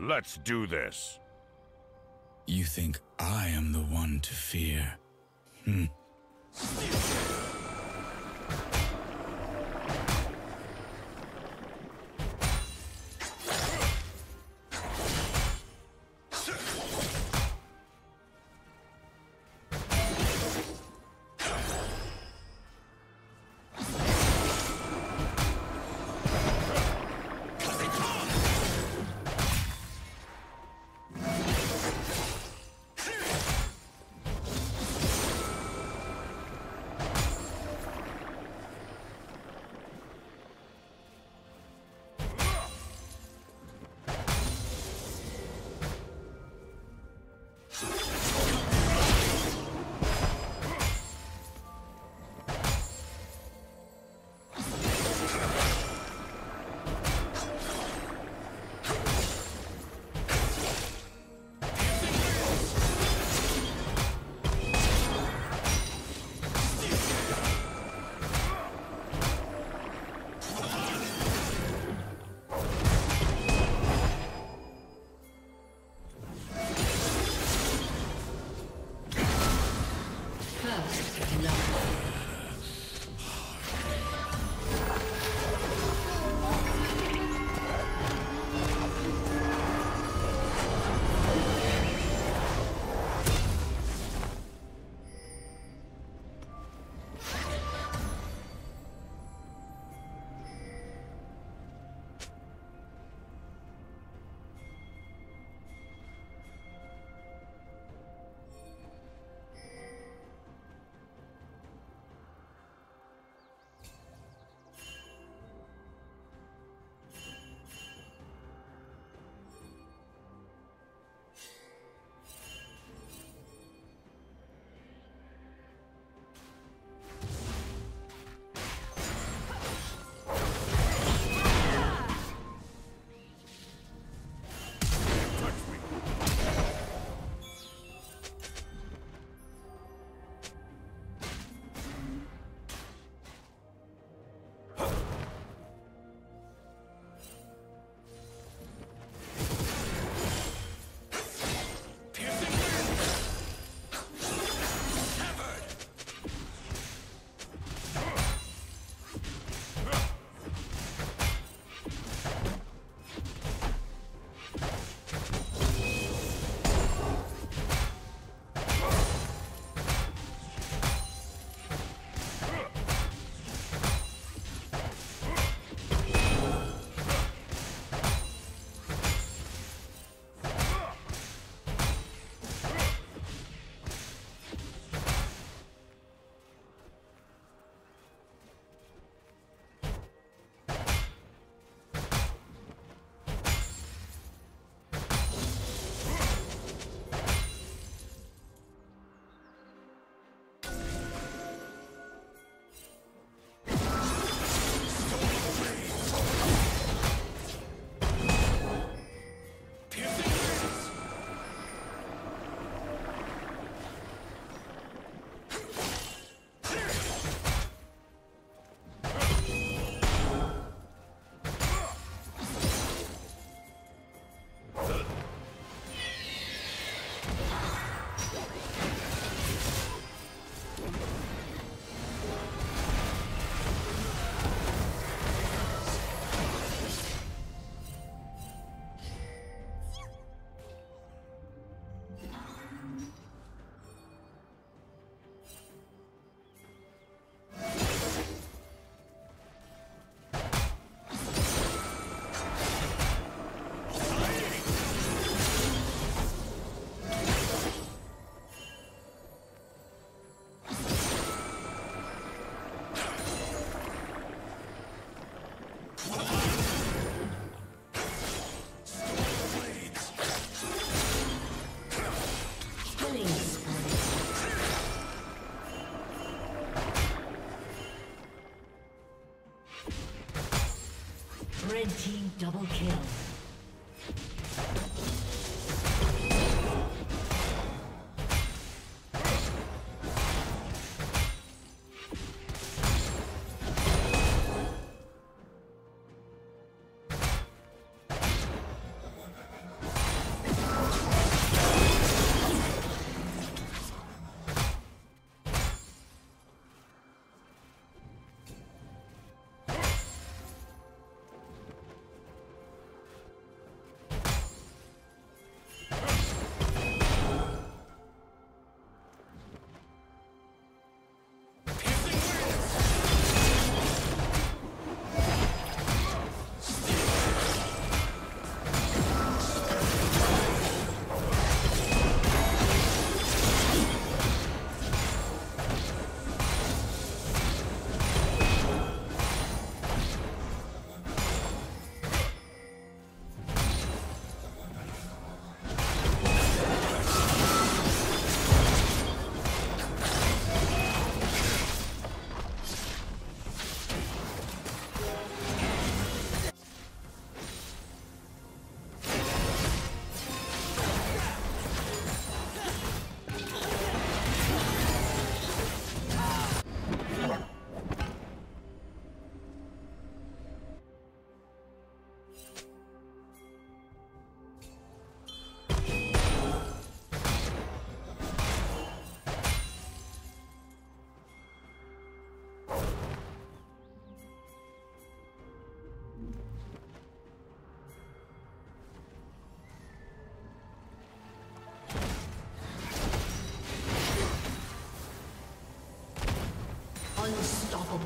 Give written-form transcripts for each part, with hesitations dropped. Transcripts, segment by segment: Let's do this. You think I am the one to fear? Red team double kill.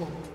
hope.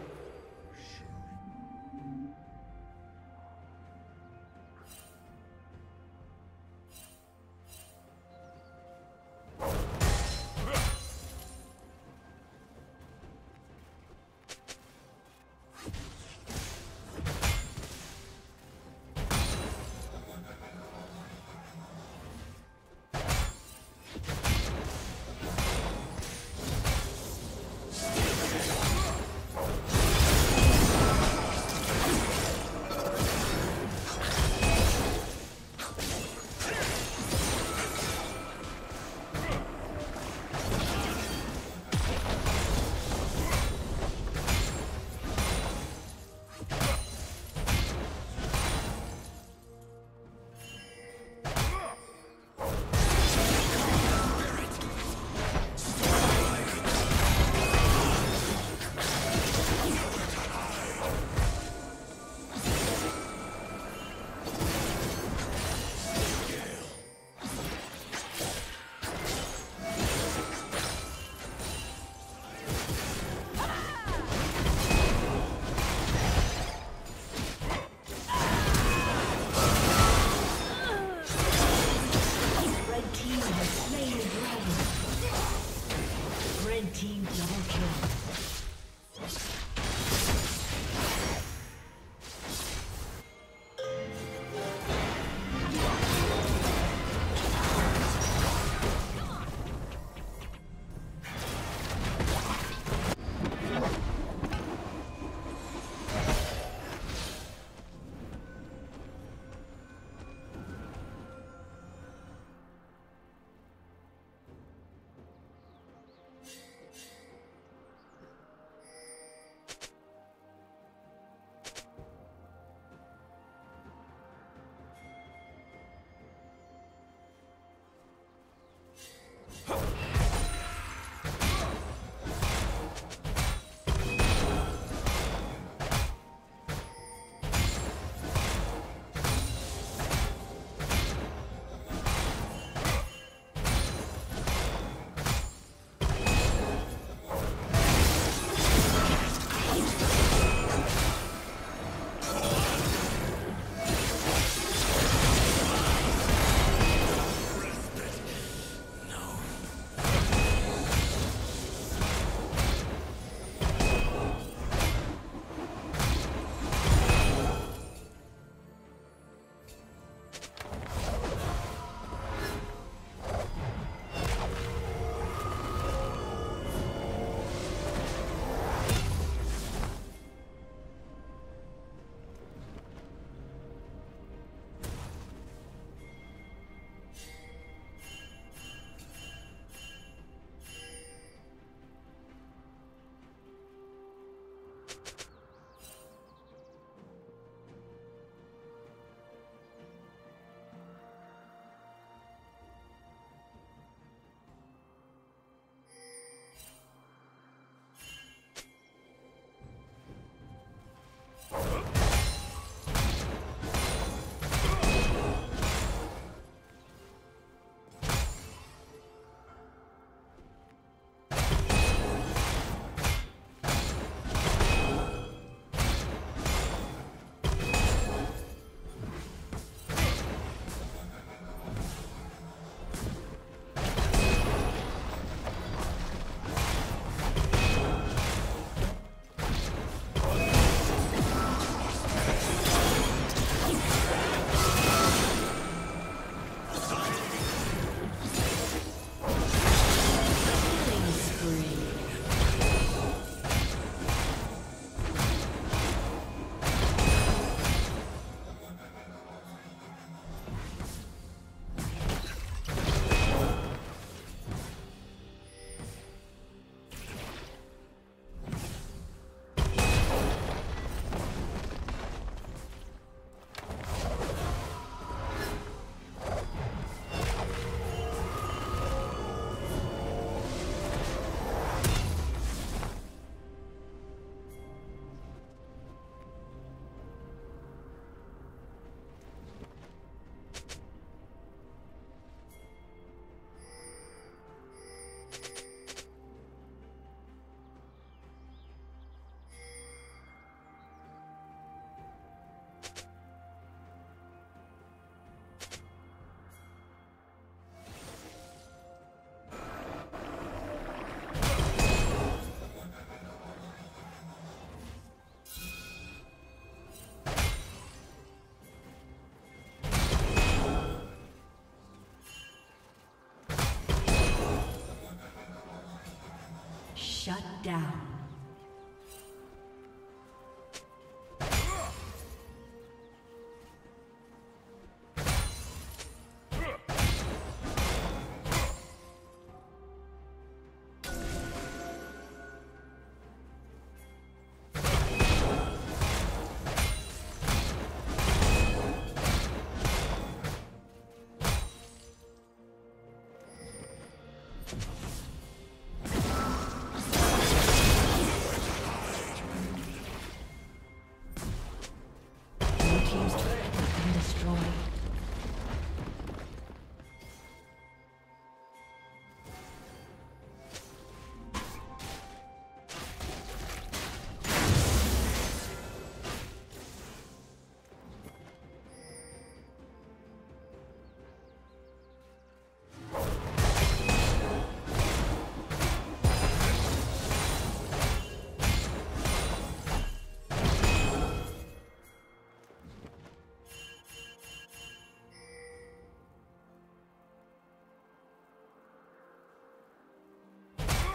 Shut down.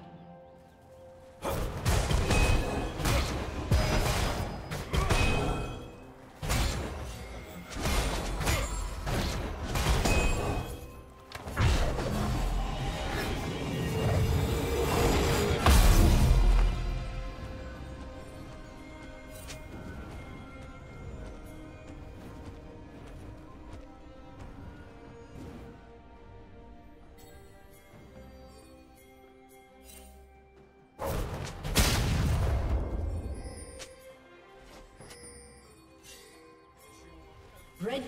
Red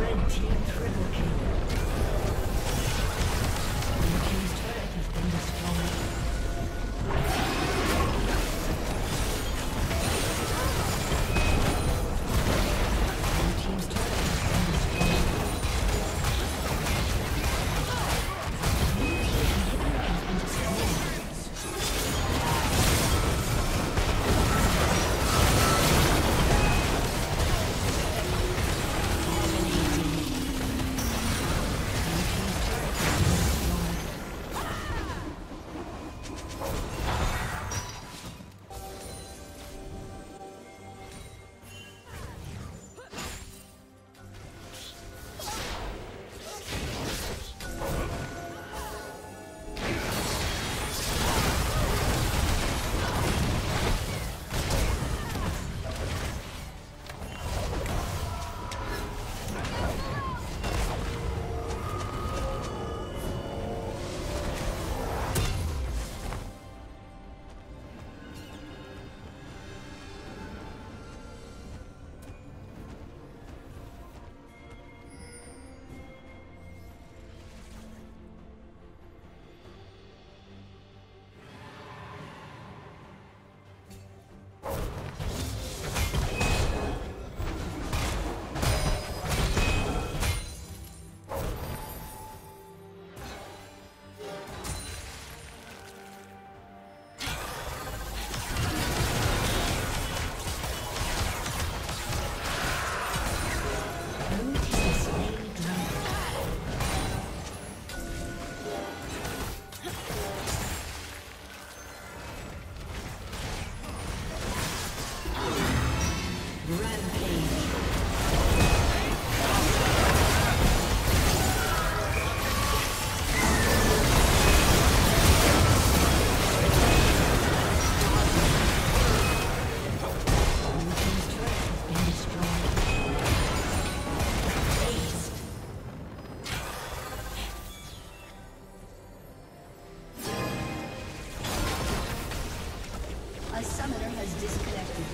Red team triple kill. Blue team's turret has been destroyed. A summoner has disconnected.